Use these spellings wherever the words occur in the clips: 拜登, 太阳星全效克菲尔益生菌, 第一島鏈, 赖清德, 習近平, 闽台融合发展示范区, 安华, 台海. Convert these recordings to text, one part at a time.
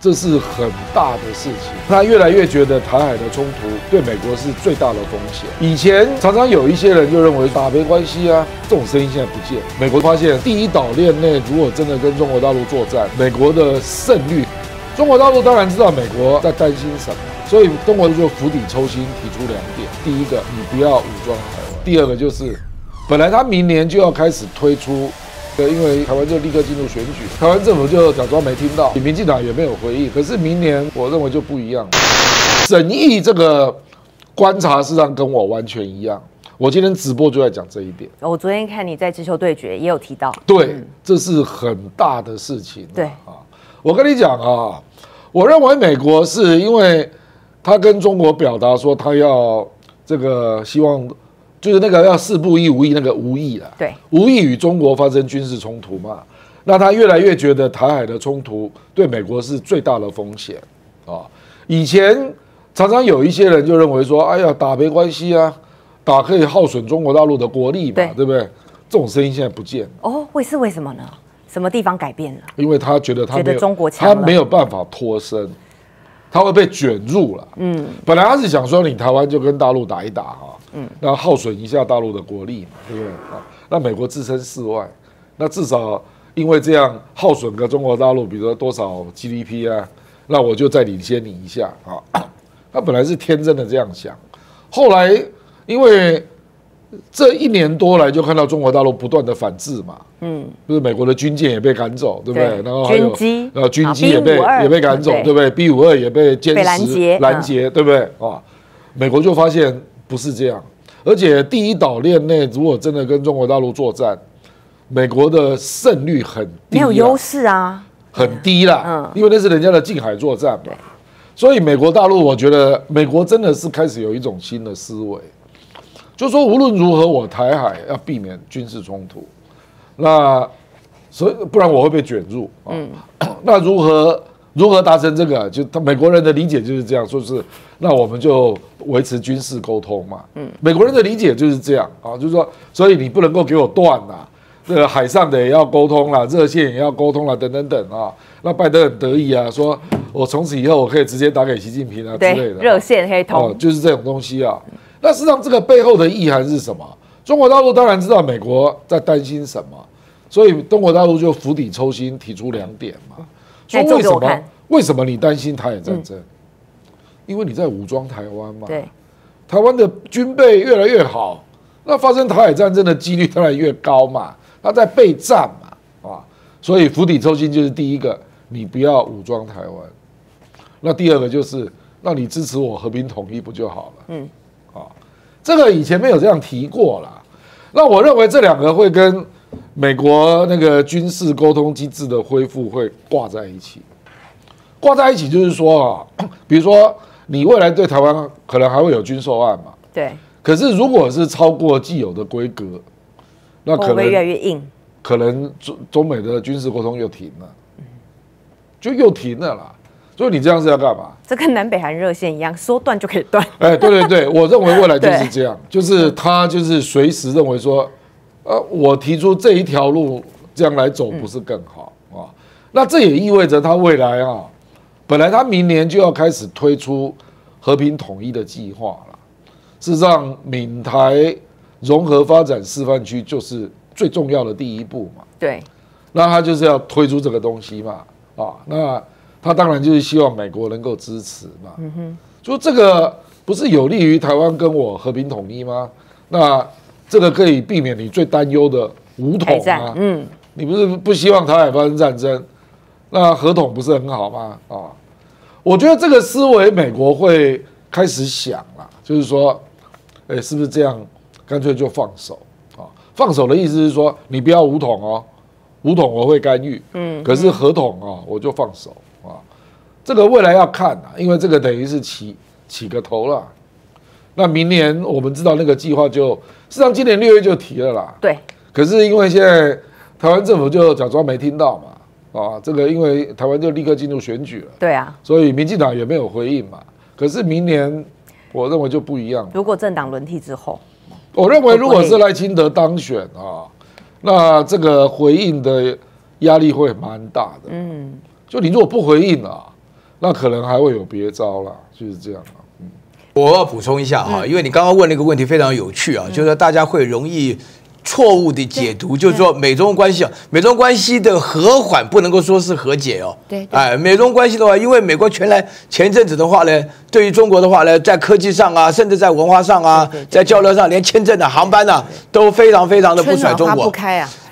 这是很大的事情。他越来越觉得台海的冲突对美国是最大的风险。以前常常有一些人就认为打没关系啊，这种声音现在不见。美国发现第一岛链内如果真的跟中国大陆作战，美国的胜率。 中国大陆当然知道美国在担心什么，所以中国就釜底抽薪，提出2点：第一个，你不要武装台湾；第二个就是，本来他明年就要开始推出，因为台湾就立刻进入选举，台湾政府就假装没听到，民进党也没有回应。可是明年我认为就不一样了。审议这个观察事实上跟我完全一样，我今天直播就在讲这一点。我昨天看你在直球对决也有提到，对，这是很大的事情。对啊，我跟你讲啊。 我认为美国是因为他跟中国表达说他要这个希望，就是那个要4不一无意那个无意啦，对，无意与中国发生军事冲突嘛。那他越来越觉得台海的冲突对美国是最大的风险啊。以前常常有一些人就认为说，哎呀，打没关系啊，打可以耗损中国大陆的国力嘛， 对不对？这种声音现在不见了哦，为什么呢？ 什么地方改变了？因为他觉得中国强了，他没有办法脱身，他会被卷入了。嗯，本来他是想说你台湾就跟大陆打一打哈，嗯，那耗损一下大陆的国力嘛，对不对？啊，那美国置身事外，那至少因为这样耗损个中国大陆，比如说多少 GDP 啊，那我就再领先你一下啊。他本来是天真的这样想，后来因为。 这1年多来，就看到中国大陆不断的反制嘛，嗯，就是美国的军舰也被赶走，对不对？然后还有军机也被赶走，对不对 ？B-52也被拦截，对不对？啊，美国就发现不是这样，而且第一岛链内如果真的跟中国大陆作战，美国的胜率很低，没有优势啊，很低啦，嗯，因为那是人家的近海作战嘛，所以美国大陆，我觉得美国真的是开始有一种新的思维。 就说无论如何，我台海要避免军事冲突，那所以不然我会被卷入啊。嗯、那如何达成这个？就他美国人的理解就是这样，说是那我们就维持军事沟通嘛。嗯，美国人的理解就是这样啊，就是说，所以你不能够给我断啦，这个海上的也要沟通啦，热线也要沟通啦，等啊。那拜登很得意啊，说我从此以后我可以直接打给习近平啊之类的，热线黑通、啊，就是这种东西啊。 那事实上，这个背后的意涵是什么？中国大陆当然知道美国在担心什么，所以中国大陆就釜底抽薪，提出2点嘛，说为什么你担心台海战争？因为你在武装台湾嘛，对，台湾的军备越来越好，那发生台海战争的几率当然越高嘛，它在备战嘛，啊，所以釜底抽薪就是第一个，你不要武装台湾；那第二个就是，那你支持我和平统一不就好了？嗯。 这个以前没有这样提过啦。那我认为这2个会跟美国那个军事沟通机制的恢复会挂在一起。挂在一起就是说啊，比如说你未来对台湾可能还会有军售案嘛，对。可是如果是超过既有的规格，那可能会越来越硬，可能中美的军事沟通又停了，就又停了啦。 所以你这样是要干嘛？这跟南北韩热线一样，说断就可以断。哎，对对对，我认为未来就是这样，就是他就是随时认为说，我提出这一条路这样来走不是更好啊？那这也意味着他未来啊，本来他明年就要开始推出和平统一的计划了。事实上，闽台融合发展示范区就是最重要的第一步嘛。对，那他就是要推出这个东西嘛，啊，那。 他当然就是希望美国能够支持嘛，嗯哼，就这个不是有利于台湾跟我和平统一吗？那这个可以避免你最担忧的武统啊，嗯，你不是不希望台海发生战争，那和统不是很好吗？啊，我觉得这个思维美国会开始想啦，就是说，哎，是不是这样？干脆就放手啊！放手的意思是说，你不要武统哦，武统我会干预，嗯，可是和统啊，我就放手。 这个未来要看啊，因为这个等于是起个头了。那明年我们知道那个计划就，事实上今年6月就提了啦。对。可是因为现在台湾政府就假装没听到嘛，啊，这个因为台湾就立刻进入选举了。对啊。所以民进党也没有回应嘛。可是明年我认为就不一样。如果政党轮替之后，我认为如果是赖清德当选啊，那这个回应的压力会蛮大的。嗯。就你如果不回应啊。那可能还会有别招啦，就是这样啊。嗯，我要补充一下哈，因为你刚刚问那个问题非常有趣啊，就是大家会容易错误的解读，就是说美中关系啊，美中关系的和缓不能够说是和解哦。对，哎，美中关系的话，因为美国前阵子的话呢，对于中国的话呢，在科技上啊，甚至在文化上啊，在交流上，连签证的航班啊，都非常的不甩中国。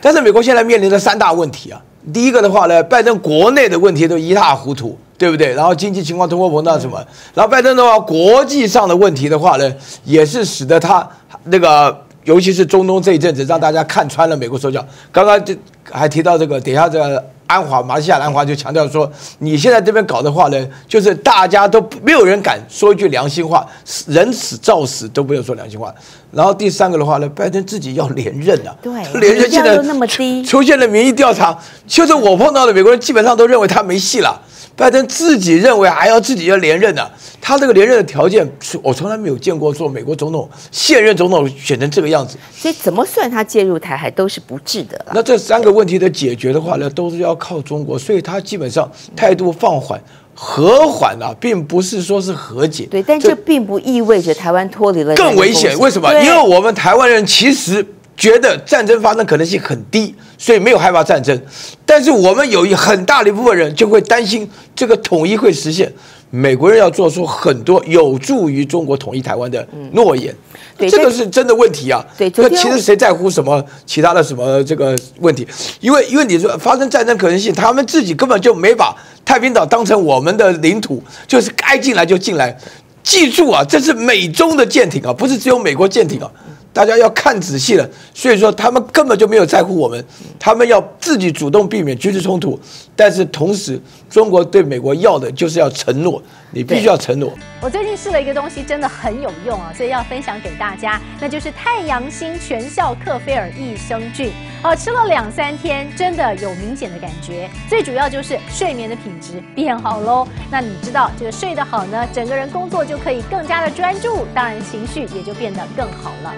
但是美国现在面临的三大问题啊，第一个的话呢，拜登国内的问题都一塌糊涂，对不对？然后经济情况、通货膨胀什么，然后拜登的话，国际上的问题的话呢，也是使得他那个。 尤其是中东这一阵子，让大家看穿了美国手脚。刚刚就还提到这个，等一下这个安华，马来西亚安华就强调说，你现在这边搞的话呢，就是大家都没有人敢说一句良心话，人死照死都不用说良心话。然后第三个的话呢，拜登自己要连任啊，对，连任现在那么低，出现了民意调查，就是我碰到的美国人基本上都认为他没戏了。 拜登自己认为还要自己要连任呢、啊，他这个连任的条件，我从来没有见过做美国总统现任总统选成这个样子。所以怎么算他介入台海都是不智的啦。那这三个问题的解决的话呢，都是要靠中国，所以他基本上态度放缓、和缓啊，并不是说是和解。对，但这并不意味着台湾脱离了更危险。为什么？因为我们台湾人其实。 觉得战争发生可能性很低，所以没有害怕战争。但是我们有很大的一部分人就会担心这个统一会实现。美国人要做出很多有助于中国统一台湾的诺言，这个是真的问题啊。对，那其实谁在乎什么其他的什么这个问题？因为你说发生战争可能性，他们自己根本就没把太平岛当成我们的领土，就是该进来就进来。记住啊，这是美中的舰艇啊，不是只有美国舰艇啊。 大家要看仔细了，所以说他们根本就没有在乎我们，他们要自己主动避免军事冲突。但是同时，中国对美国要的就是要承诺，你必须要承诺。我最近试了一个东西，真的很有用啊，所以要分享给大家，那就是太阳星全效克菲尔益生菌。哦，吃了2、3天，真的有明显的感觉。最主要就是睡眠的品质变好喽。那你知道这个睡得好呢，整个人工作就可以更加的专注，当然情绪也就变得更好了。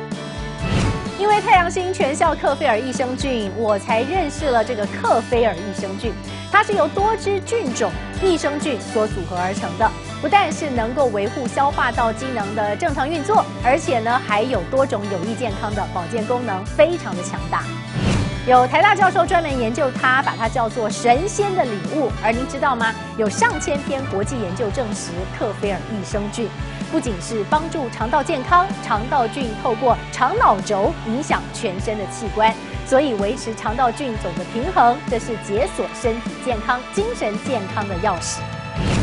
因为太阳星全效克菲尔益生菌，我才认识了这个克菲尔益生菌。它是由多支菌种益生菌所组合而成的，不但是能够维护消化道机能的正常运作，而且呢还有多种有益健康的保健功能，非常的强大。有台大教授专门研究它，把它叫做神仙的礼物。而您知道吗？有上千篇国际研究证实，克菲尔益生菌。 不仅是帮助肠道健康，肠道菌透过肠脑轴影响全身的器官，所以维持肠道菌种的平衡，这是解锁身体健康、精神健康的钥匙。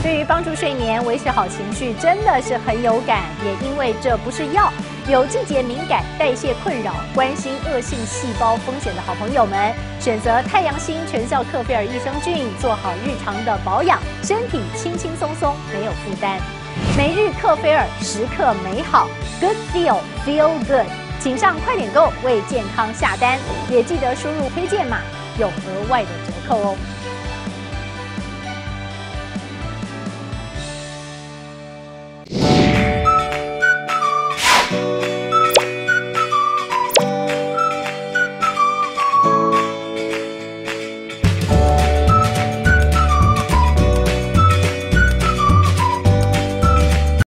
对于帮助睡眠、维持好情绪，真的是很有感。也因为这不是药，有季节敏感、代谢困扰、关心恶性细胞风险的好朋友们，选择太阳星全效克菲尔益生菌，做好日常的保养，身体轻轻松松，没有负担。 每日克菲尔，时刻美好 ，Good Feel Feel Good， 请上快点购为健康下单，也记得输入推荐码，有额外的折扣哦。